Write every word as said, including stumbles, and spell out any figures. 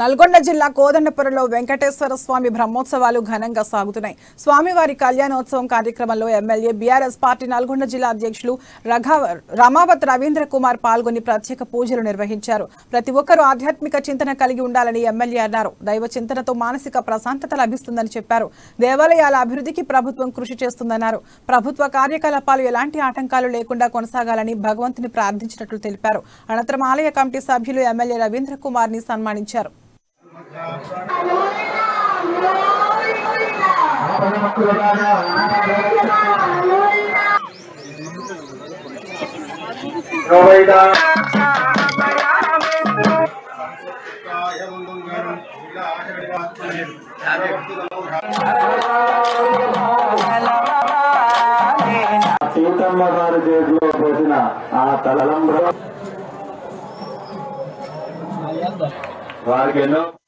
నల్గొండ జిల్లా కోదండపురంలో వెంకటేశ్వర స్వామి బ్రహ్మోత్సవాలు ఘనంగా సాగుతున్నాయి. స్వామివారి కళ్యాణోత్సవం కార్యక్రమంలో ఎమ్మెల్యే బీఆర్ఎస్ పార్టీ నల్గొండ జిల్లా అధ్యక్షులు రఘవర్, రామావత్, రవీంద్ర కుమార్ పాల్గొని ప్రత్యేక పూజలు నిర్వహించారు. ప్రతి ఒక్కరూ ఆధ్యాత్మిక చింతన కలిగి ఉండాలని ఎమ్మెల్యే అన్నారు. దైవ చింతనతో మానసిక ప్రశాంతత లభిస్తుందని చెప్పారు. దేవాలయాల అభివృద్ధికి ప్రభుత్వం కృషి చేస్తుందన్నారు. ప్రభుత్వ కార్యకలాపాలు ఎలాంటి ఆటంకాలు లేకుండా కొనసాగాలని భగవంతుని ప్రార్థించినట్లు తెలిపారు. అనంతరం ఆలయ కమిటీ సభ్యులు ఎమ్మెల్యే రవీంద్ర కుమార్ ని సన్మానించారు. సీతమ్మ గారి చేతిలో పోసిన ఆ తలంబ్రో వారికి ఎన్నో